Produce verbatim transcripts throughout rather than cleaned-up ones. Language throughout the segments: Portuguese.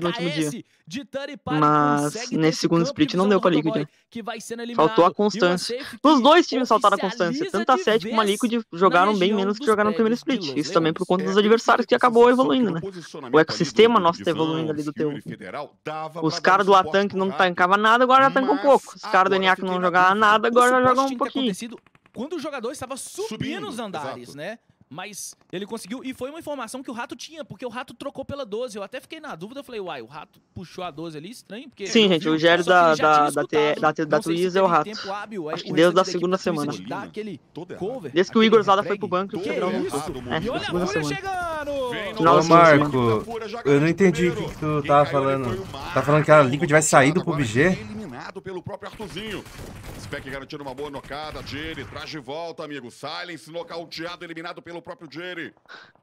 no último dia. Mas nesse segundo split não deu pra Liquid. Faltou a constância. Os dois times faltaram a constância. Tanto a Sete como a Liquid jogaram bem menos que jogaram no primeiro split. Isso também por conta dos adversários que acabou evoluindo, né? O ecossistema nosso tá evoluindo ali do teu. Os caras do Latam que não tancavam nada, agora já tancam um pouco. Os caras do N A que não jogavam nada, agora já jogam um pouquinho. Quando o jogador estava subindo os andares, né? Mas ele conseguiu, e foi uma informação que o Rato tinha, porque o Rato trocou pela doze. Eu até fiquei na dúvida, eu falei, uai, o Rato puxou a doze ali, estranho, porque... Sim, gente, o Jerry da, da, da, da, da Twizz é o Rato. Hábil, acho que desde da segunda semana. Cover, desde que o Igor Zada foi pro banco, é, não, isso. É, e olha a Fúria chegando! Ô, Marco, eu não entendi o que, que tu tava falando. Tá falando que a Liquid vai sair do P U B G? Pelo próprio Arthurzinho. Spec garantindo uma boa nocada. Jerry traz de volta, amigo. Silence nocauteado, eliminado pelo próprio Jerry.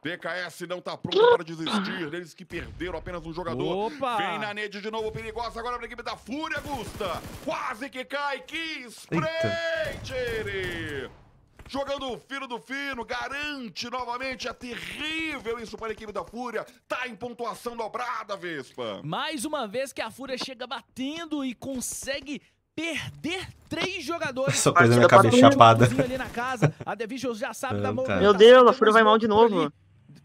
D K S não tá pronto para desistir. Eles que perderam apenas um jogador. Opa! Vem na Ned de novo, perigosa. Agora pra equipe da Fúria, Gusta. Quase que cai. Que spray, Jerry. Jogando o fino do fino, garante novamente, é terrível isso para a equipe da Fúria. Tá em pontuação dobrada, Vespa. Mais uma vez que a Fúria chega batendo e consegue perder três jogadores. Essa coisa na cabeça chapada. Ali na casa. A Devision já sabe da mão. Meu Deus, a Fúria vai mal de novo.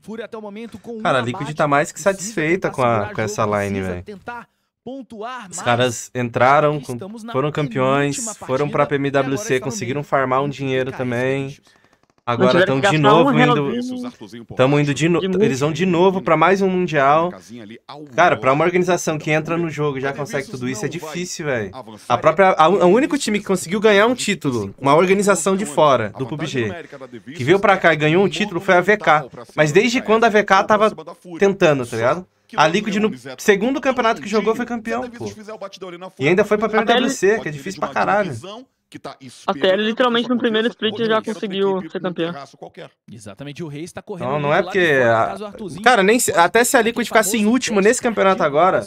Fúria até o momento com... Cara, a Liquid tá mais que satisfeita com, a, com essa line, velho. Pontuar, os caras entraram, foram campeões, partida, foram pra P M W C, conseguiram farmar um dinheiro também. Agora estão de novo indo... Estamos indo de novo... Eles vão de novo pra mais um Mundial. Cara, pra uma organização que entra no jogo e já consegue tudo isso, é difícil, velho. A própria... A, o único time que conseguiu ganhar um título, uma organização de fora, do P U B G, que veio pra cá e ganhou um título, foi a V K. Mas desde quando a V K tava tentando, tá ligado? A Liquid no segundo campeonato que jogou foi campeão, pô. E ainda foi pra P M W C, que é difícil pra caralho. Até ele literalmente no primeiro split já conseguiu ser campeão. Exatamente, o Reis tá correndo. Não, não é porque... A... Cara, nem se... até se a Liquid ficasse em último nesse campeonato agora,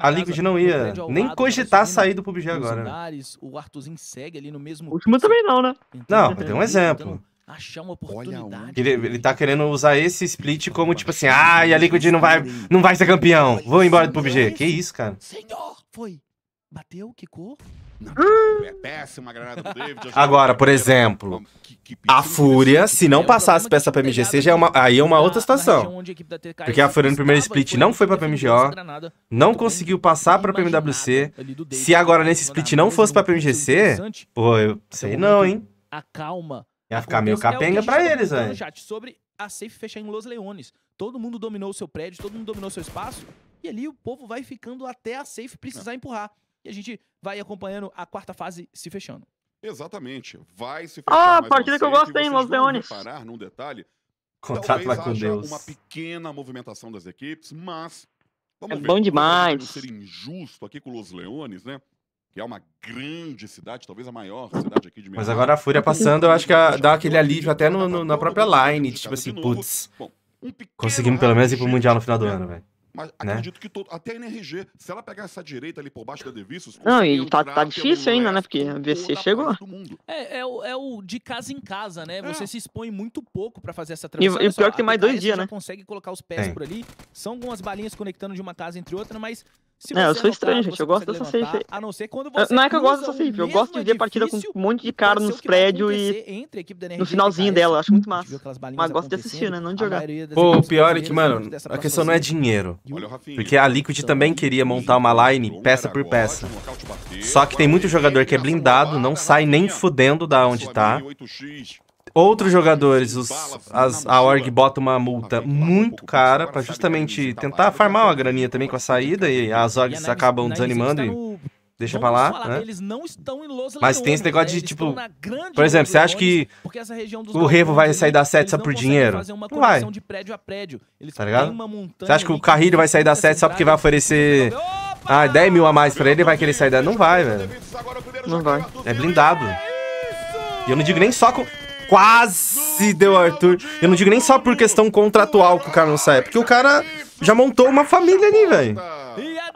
a Liquid não ia nem cogitar sair do P U B G agora. O Arthurzinho segue ali no mesmo... O último também não, né? Não, tem um exemplo. Achar uma oportunidade. Ele, ele tá querendo usar esse split como tipo assim, ah, e a Liquid não vai, não vai ser campeão, vou embora do P U B G. Que isso, cara? Senhor, foi. Bateu, quicou. É péssima granada do David. Agora, por exemplo, a Fúria, se não passasse pra essa P M G C, já é uma, aí é uma outra situação. Porque a Fúria no primeiro split não foi pra P M G O, não conseguiu passar pra P M W C. Se agora nesse split não fosse pra P M G C, pô, eu sei não, hein? A calma. Ia ficar meio capenga é pra eles, velho. Sobre a safe fechar em Los Leões. Todo mundo dominou o seu prédio, todo mundo dominou o seu espaço. E ali o povo vai ficando até a safe precisar não. empurrar. E a gente vai acompanhando a quarta fase se fechando. Exatamente. Vai se fechando. Ah, a partida que eu gosto em Los Leões. Parar num detalhe. Contrato lá com Deus. Uma pequena movimentação das equipes, mas... Vamos é ver. Bom demais. Vamos ser injusto aqui com Los Leões, né? Que é uma grande cidade, talvez a maior cidade aqui de Minas. Mas agora a Fúria passando, eu acho que a, dá aquele alívio até no, no, na própria line. Tipo assim, putz, conseguimos pelo menos ir pro Mundial no final do ano, velho. Mas acredito que todo, até a N R G, se ela pegar essa direita ali por baixo da Devisos... Não, e tá, tá difícil ainda, né? Porque a V C chegou. É, é, o, é o de casa em casa, né? Você é. se expõe muito pouco pra fazer essa transição. E o pior que tem mais dois dias, né? Você consegue colocar os pés Sim. por ali. São algumas balinhas conectando de uma casa entre outra, mas... É, eu sou estranho, gente. Eu gosto dessa safe. A não ser quando você não é que eu gosto dessa safe. Eu gosto de ver partida com um monte de cara nos prédios e no finalzinho dela. Acho muito massa. Mas gosto de assistir, né? Não de jogar. Pô, o pior é que, mano, a questão não é dinheiro. Porque a Liquid também queria montar uma line peça por peça. Só que tem muito jogador que é blindado, não sai nem fudendo da onde tá. Outros jogadores, os, as, a org bota uma multa muito cara pra justamente tentar farmar uma graninha também com a saída e as orgs acabam desanimando e deixa pra lá, né? Mas tem esse negócio de, tipo, por exemplo, você acha que o Revo vai sair da sete só por dinheiro? Não vai, tá ligado? Você acha que o Carrilho vai sair da sete só porque vai oferecer... Ah, dez mil a mais pra ele e vai querer sair da... Não vai, velho. Não vai. É blindado. E eu não digo nem só com... Quase deu Arthur. Eu não digo nem só por questão contratual que o cara não sai, porque o cara já montou uma família ali, velho.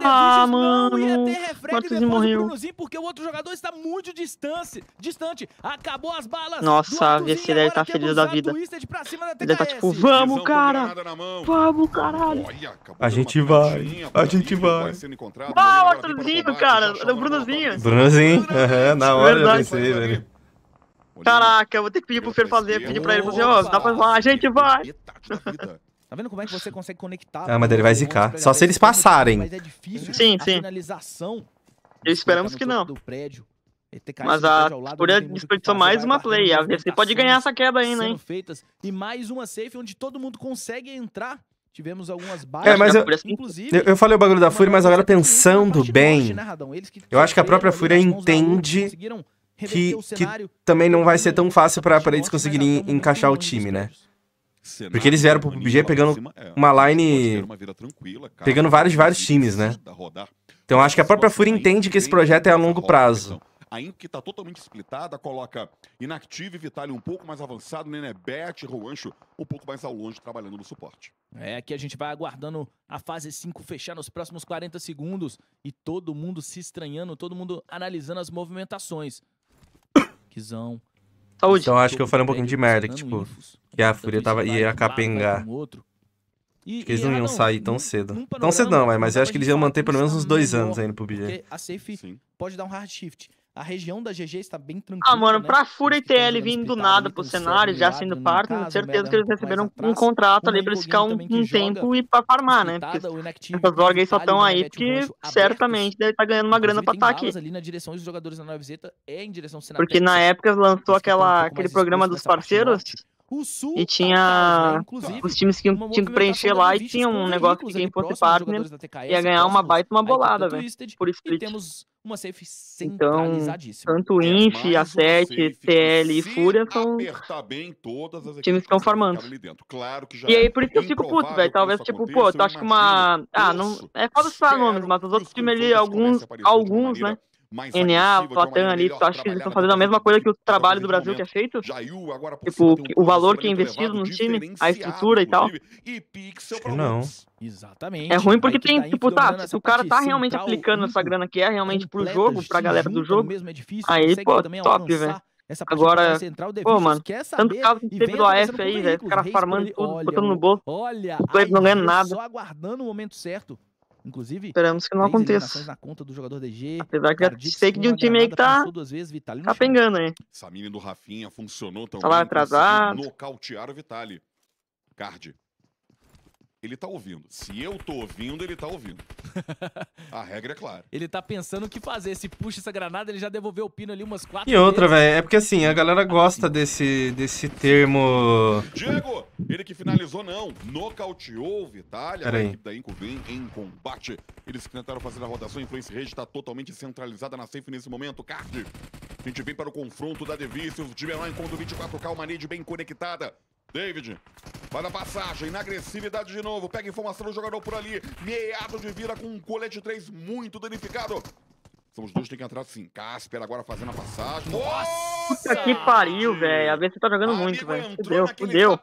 Ah, mano, não ia ter reflexo do Brunozinho, porque o outro jogador está muito distante, distante. Acabou as balas. Nossa, a V C deve estar feliz da vida. Ele tá tipo, vamos, cara. Vamos, caralho. A gente vai, a gente vai. Ah, o Arthurzinho, cara, o Brunozinho. Brunozinho, na hora eu pensei, velho. Caraca, eu vou ter que pedir pro Fer fazer, pedir pra ele fazer, ó, dá pra falar, a gente vai. Tá vendo como é que você consegue conectar? Ah, mas ele vai zicar. Só se eles passarem. Mas é difícil. Sim, sim. A finalização. Esperamos que não. Mas a Fúria desperdiçou mais uma play. A V C pode ganhar essa queda ainda, hein? E mais uma safe onde todo mundo consegue entrar. Tivemos algumas baixas. É, mas eu, eu, eu falei o bagulho da Fúria, mas agora pensando bem, eu acho que a própria Fúria entende que, que também não vai ser tão fácil pra, pra eles conseguirem encaixar o time, né? Porque eles vieram pro P U B G pegando uma line, pegando vários, vários times, né? Então acho que a própria Fúria entende que esse projeto é a longo prazo. A Inf, que tá totalmente splitada, coloca Inactive, Vitale um pouco mais avançado, Nenebet, Ruancho um pouco mais ao longe, trabalhando no suporte. É, aqui a gente vai aguardando a fase cinco fechar nos próximos quarenta segundos e todo mundo se estranhando, todo mundo analisando as movimentações. Guizão. Saúde. Então acho que eu falei um pouquinho de merda, que tipo, que a Fúria tava, ia capengar. Acho que eles não iam sair tão cedo. Tão cedo não, mas eu acho que eles iam manter pelo menos uns dois anos ainda pro P U B G. A safe pode dar um hard shift. A região da G G está bem tranquila. Ah, mano, pra Fúria e T L vindo do nada pro cenário, já sendo partner, certeza que eles receberam um contrato ali pra eles ficar um tempo e pra farmar, né? Porque essas orgas aí só estão aí porque certamente deve estar ganhando uma grana pra estar aqui. Porque na época lançou aquela, aquele programa dos parceiros e tinha os times que tinham que preencher lá e tinha um negócio que quem fosse partner ia ganhar uma baita uma bolada, velho, por split. Uma safe centralizadíssima. Então, tanto o Inf, a Sete, T L e Fúria são times que estão formando. Claro que já e aí, por isso que eu fico puto, velho. Talvez, tipo, pô, tu acha que uma... Ah, não... É foda citar nomes, mas os outros times ali, alguns, alguns, né? N A, Platan ali, tu acha que eles estão fazendo a mesma coisa que o trabalho do Brasil que é feito? Tipo, o valor que é investido no time, a estrutura e tal? Acho que não. Exatamente. É ruim porque tem, tipo, tá, se o cara tá realmente aplicando essa grana que é realmente pro jogo, pra galera do jogo, aí, pô, top, velho. Agora, pô, mano, tanto caso que teve do A F aí, velho, os caras farmando tudo, botando no bolso, o player não ganha nada. Só aguardando o momento certo. Inclusive, esperamos que não aconteça. Na conta do jogador D G, apesar que eu sei que de um time aí que tá capengando aí. Samine do Rafinha funcionou também. Tá lá atrasado. Nocautear o Vitale. Card. Ele tá ouvindo. Se eu tô ouvindo, ele tá ouvindo. A regra é clara. Ele tá pensando o que fazer. Se puxa essa granada, ele já devolveu o pino ali umas quatro. E outra, velho. É porque assim, a galera gosta desse, desse termo. Diego! Ele que finalizou, não. Nocauteou o Vitale. A equipe da Inco vem em combate. Eles tentaram fazer a rotação. A influência rede tá totalmente centralizada na safe nesse momento. Card! A gente vem para o confronto da Devi. Se o time é lá encontra o vinte e quatro K, uma nade bem conectada. David, vai na passagem, na agressividade de novo, pega informação do jogador por ali, meiado de vira com um colete três muito danificado. São os dois que tem que entrar sim. Casper agora fazendo a passagem. Nossa! Puta que pariu, velho. A V C tá jogando muito, velho. Fudeu, fudeu.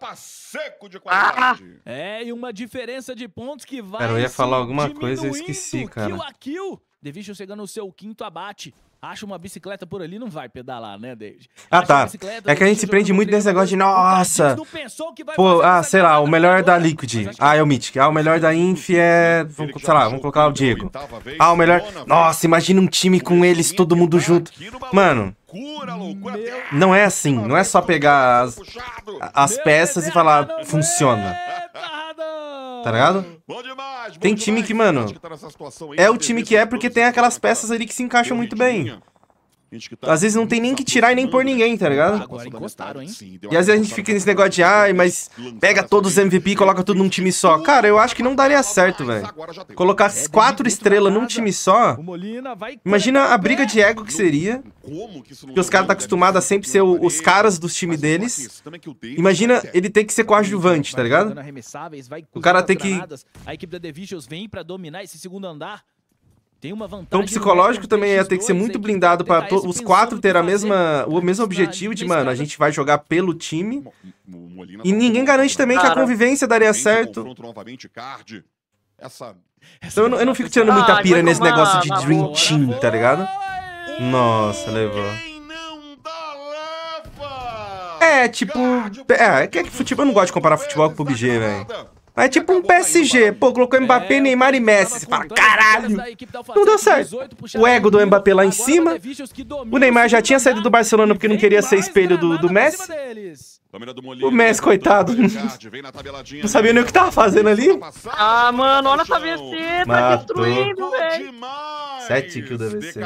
Ah! É, e uma diferença de pontos que vai... Cara, eu ia falar alguma coisa e eu esqueci, cara. Kill a kill. Devicho chegando no seu quinto abate. Acha uma bicicleta por ali, não vai pedalar, né, David? Ah, tá. É que a gente se prende muito nesse negócio de, nossa, pô, ah, sei lá, o melhor é da Liquid. Ah, é o Mythic. Ah, o melhor da Inf é, vamos, sei lá, vamos colocar o Diego. Ah, o melhor... Nossa, imagina um time com eles, todo mundo junto. Mano, não é assim. Não é só pegar as, as peças e falar, funciona. Tá ligado? Bom demais, bom tem time demais. Que, mano, é o time que é porque tem aquelas peças ali que se encaixam muito bem. Às vezes não tem nem que tirar e nem pôr ninguém, tá ligado? Agora encostaram, hein? E às vezes a gente fica nesse negócio de, ai, mas pega todos os M V P e coloca tudo num time só. Cara, eu acho que não daria certo, velho. Colocar as quatro estrelas num time só, imagina a briga de ego que seria. Porque os caras tá acostumados a sempre ser o, os caras dos times deles. Imagina ele ter que ser coadjuvante, tá ligado? O cara tem que... A equipe da Devichos vem pra dominar esse segundo andar. Tem uma vantagem. Então o psicológico também ia ter que ser muito blindado para os quatro ter a mesma, o mesmo objetivo de, mano, a gente vai jogar pelo time. E ninguém garante também que a convivência daria certo. Essa Então eu não, eu não fico tirando muita pira nesse negócio de Dream Team, tá ligado? Nossa, levou. É, tipo... É, é que futebol... Eu não gosto de comparar futebol com P U B G, velho. Mas é tipo um P S G. Pô, colocou Mbappé, Neymar e Messi. Você fala, caralho! Não deu certo. O ego do Mbappé lá em cima. O Neymar já tinha saído do Barcelona porque não queria ser espelho do, do Messi. O Messi, coitado. Não sabia nem o que tava fazendo ali. Ah, mano, olha essa V C. Tá destruindo, velho. Sete kills da V C.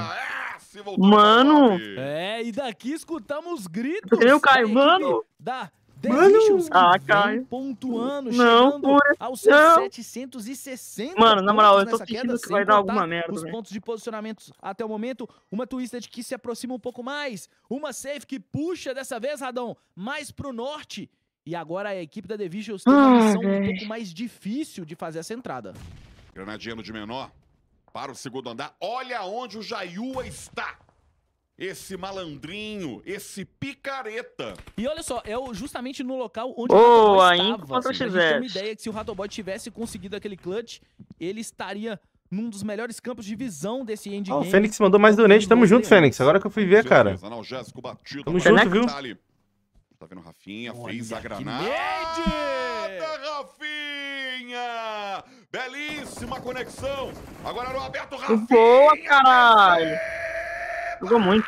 Mano. É, e daqui escutamos gritos. Eu, Caio, mano. Da... Mano, ah, Caio. Pontuando, não, porra. Aos setecentos e sessenta. Mano, na moral, eu tô sentindo que vai dar alguma merda. Os pontos de posicionamento até o momento. Uma Twisted que se aproxima um pouco mais. Uma safe que puxa dessa vez, Radão, mais pro norte. E agora a equipe da The Visuals tem uma missão um pouco mais difícil de fazer essa entrada. Granadino de menor para o segundo andar. Olha onde o Jaiua está. Esse malandrinho, esse picareta. E olha só, é justamente no local onde oh, o Rato estava. Assim, eu tenho uma ideia que se o Ratobot tivesse conseguido aquele clutch, ele estaria num dos melhores campos de visão desse endgame. Oh, o Fênix mandou mais donate. Tamo junto, Fênix. Agora que eu fui ver, cara. Tamo junto, viu? Tá vendo o Rafinha? Fez a granada. Rafinha! Belíssima conexão. Agora no aberto, Rafinha. Boa, caralho. Jogou muito.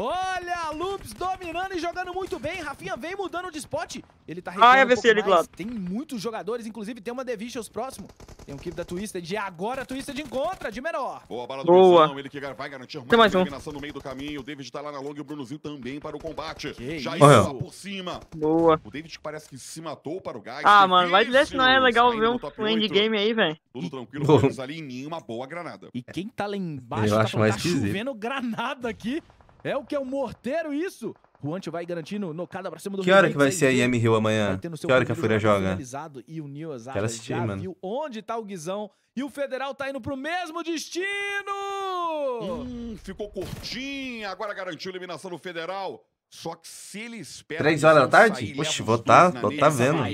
Olha, Loops dominando e jogando muito bem. Rafinha vem mudando de spot. Ele tá recebendo. Ah, é V C ali, claro. Tem muitos jogadores, inclusive tem uma The Vicious próximo. Tem um equipe da Twisted e agora a Twisted encontra de menor. Boa bala do Guizão, ele que vai garantir uma eliminação no meio do caminho. O David tá lá na longa e o Brunozinho também para o combate. Que já está por cima. Boa. O David parece que se matou para o gás. Ah, tem mano, vai dizer se não é legal ver um, um endgame aí, velho. Tudo tranquilo, vamos ali em mim, uma boa granada. E quem tá lá embaixo eu tá, acho mais tá chovendo granada aqui. É o que é o um morteiro isso? O Ancho vai garantindo nocada pra cima do... Que hora que vai ser a I M Rio amanhã? Que hora que a Fúria joga? E o Nilzada quero assistir, mano. Viu onde tá o Guizão. E o Federal tá indo pro mesmo destino! Hum, ficou curtinho. Agora garantiu a eliminação do Federal. Só que se ele espera... Três horas da tarde? Poxa, vou tá, vou tá vendo.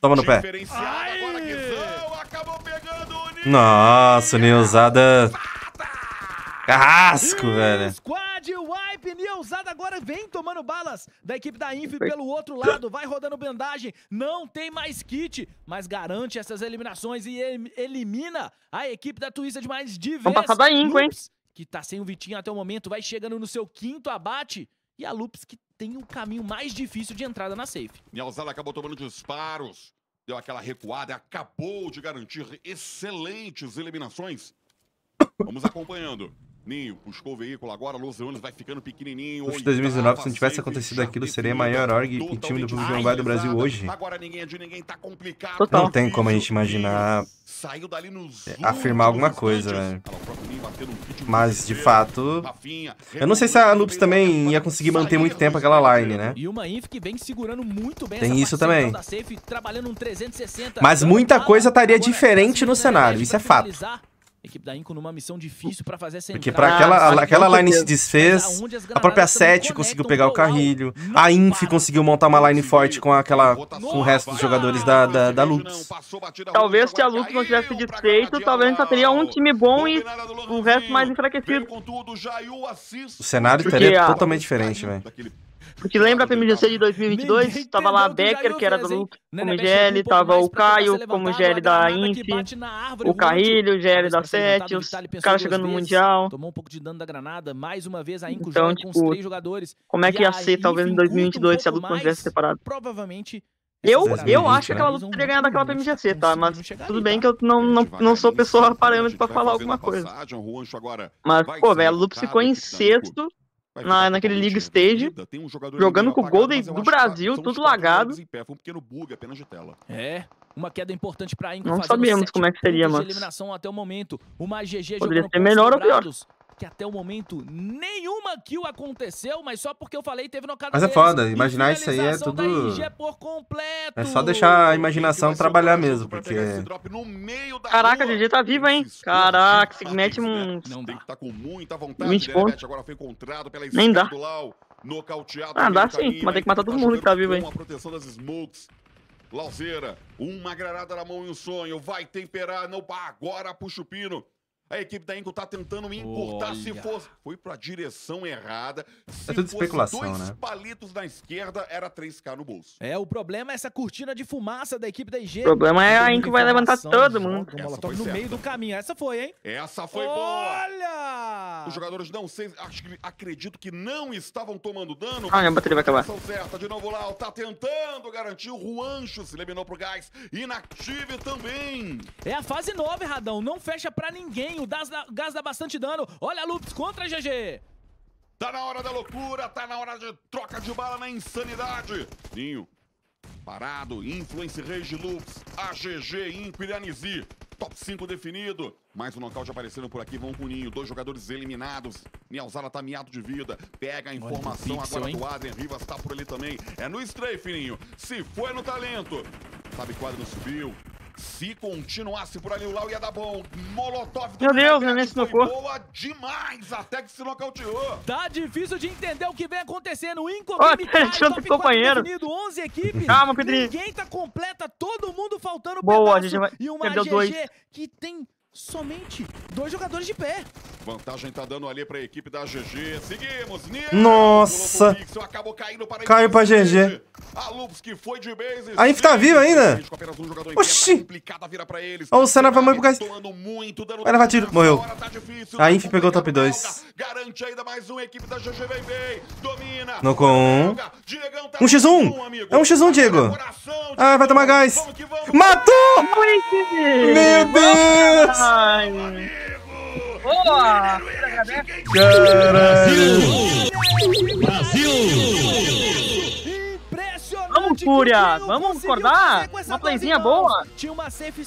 Toma no pé. Agora Guizão acabou pegando o Nilzada. Nossa, o Nilzada... Carrasco, velho. Squad wipe, Nilzada agora vem tomando balas da equipe da Inf pelo outro lado. Vai rodando bandagem, não tem mais kit, mas garante essas eliminações e elimina a equipe da Twisted mais de vez. Vamos passar da Inf, hein? Que tá sem o Vitinho até o momento, vai chegando no seu quinto abate. E a Loops que tem o caminho mais difícil de entrada na safe. Nilzada acabou tomando disparos, deu aquela recuada, acabou de garantir excelentes eliminações. Vamos acompanhando. Ninho buscou o veículo agora, Los Leões vai ficando pequenininho. Hoje, dois mil e dezenove, se não tivesse acontecido aquilo, seria a maior org e time do P U B G do Brasil hoje. Agora ninguém é de ninguém, tá complicado. Total. Não tem como a gente imaginar saiu dali nos é, afirmar alguma coisa, velho. Mas, de fato, eu não sei se a Loops também ia conseguir manter muito tempo aquela line, né? E uma Inf que vem segurando muito bem. Tem isso também. Safe, trabalhando um trezentos e sessenta. Mas muita coisa estaria diferente no cenário, isso é fato. Equipe da Inco numa missão difícil pra fazer essa entrada. Porque pra aquela, aquela line se desfez, a própria Sete conseguiu pegar o Carrilho, a Inf conseguiu montar uma line forte com, aquela, com o resto dos jogadores da, da, da Loops. Talvez se a Loops não tivesse desfeito, talvez só teria um time bom e o resto mais enfraquecido. O cenário estaria totalmente diferente, velho. Porque lembra a P M G C de dois mil e vinte e dois? Ninguém tava lá a Becker, que era do Lux, como G L, tava o Caio, como G L da Inf, o Carrilho, o G L da Sete, os caras chegando no Mundial. Tomou um pouco de dano da granada, mais uma vez a Inco então, tipo, com os três jogadores. Como é que ia ser, talvez, em dois mil e vinte e dois, se a Lux não tivesse separado? Provavelmente... Eu, eu acho que aquela luta teria ganhado aquela P M G C, tá? Mas tudo bem que eu não, não, não sou pessoa parâmetro pra falar alguma coisa. Mas, pô, velho, a Lux ficou em sexto. Na, naquele League Stage, um jogando com o Golden do Brasil, tudo lagado. Um bug, de tela. É, uma queda importante pra Inco. Não sabemos como é que seria, mano. Poderia ser melhor ou pior. Que até o momento nenhuma kill aconteceu, mas só porque eu falei teve nocada. Mas é foda, imaginar isso aí é tudo. É só deixar a imaginação trabalhar mesmo, porque... Caraca, a G G tá viva, hein? Caraca, se mete um... Não dá. vinte pontos. Nem dá. Ah, dá sim, mas tem que matar todo mundo que tá vivo, hein? Lauzeira, uma granada na mão e um sonho. Vai temperar, não, agora puxa o pino. A equipe da Inco tá tentando me encurtar. Olha. Se fosse... Foi pra direção errada. Se é tudo fosse especulação, dois né? palitos na esquerda, era três K no bolso. É, o problema é essa cortina de fumaça da equipe da I G. O problema é a Inco vai levantar todo mundo. No meio do caminho. Essa foi, hein? Essa foi boa! Olha! Os jogadores não sei, acho que acredito que não estavam tomando dano. Ah, minha bateria vai acabar. Certa, de novo lá, tá tentando garantir o Ruancho. Se eliminou pro gás. Inactive também. É a fase nove, Radão. Não fecha pra ninguém. O gás dá, gás dá bastante dano. Olha a Lups contra a G G. Tá na hora da loucura. Tá na hora de troca de bala na insanidade. Ninho. Parado. Influence Rage Lups. A G G Imp e Anizi. Top cinco definido. Mais um nocaute aparecendo por aqui. Vão com o Ninho. Dois jogadores eliminados. Nilzada tá miado de vida. Pega a informação pixel, agora hein? Do Adrian Rivas. Tá por ali também. É no strafe, Ninho. Se foi no talento. Sabe, quadro subiu. Se continuasse por ali, o Lau ia dar bom. Molotov do Meu Deus, não é foi boa demais, até que se nocauteou. Tá difícil de entender o que vem acontecendo. O Inco oh, companheiro. Definido, onze equipes. Calma, Pedrinho. Ninguém tá completa, todo mundo faltando boa, pedaço. Vai... E uma G G dois. Que tem somente dois jogadores de pé. Vantagem tá dando ali pra equipe da G G. Seguimos. Nil. Nossa. Acabou caindo para Caiu pra G G. A Lupus que foi de base. A Inf tá viva ainda. Oxi. Olha o Senna vai morrer pro gás. Vai levar tiro. Morreu. A Inf pegou o top dois. Garante ainda mais um. Equipe da G G vem bem. Domina. No com um. um contra um. É um contra um, Diego. Ah, vai tomar gás. Matou. Meu Deus. Ai. Boa! Caralho! Brasil! Impressionante! Vamos, Fúria! Vamos acordar? Uma playzinha boa! Tinha uma safe